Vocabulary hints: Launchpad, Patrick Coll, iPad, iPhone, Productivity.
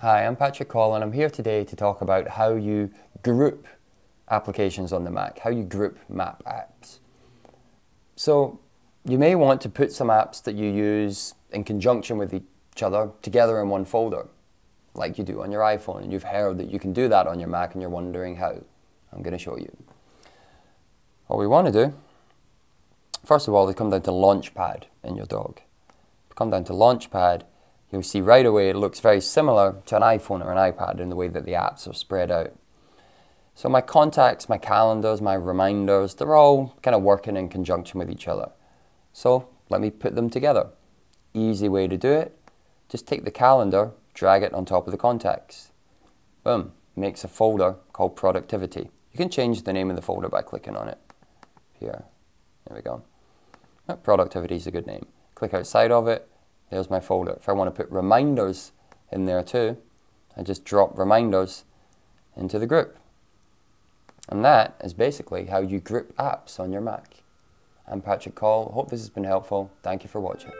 Hi, I'm Patrick Coll and I'm here today to talk about how you group applications on the Mac, how you group map apps. So you may want to put some apps that you use in conjunction with each other together in one folder, like you do on your iPhone, and you've heard that you can do that on your Mac and you're wondering how. I'm going to show you. What we want to do, first of all, come down to Launchpad in your dog. Come down to Launchpad. You'll see right away it looks very similar to an iPhone or an iPad in the way that the apps are spread out. So my contacts, my calendars, my reminders, they're all kind of working in conjunction with each other. So let me put them together. Easy way to do it, just take the calendar, drag it on top of the contacts. Boom, makes a folder called Productivity. You can change the name of the folder by clicking on it. Here, there we go. Oh, Productivity is a good name. Click outside of it. There's my folder. If I want to put reminders in there too, I just drop reminders into the group. And that is basically how you group apps on your Mac. I'm Patrick Coll. Hope this has been helpful. Thank you for watching.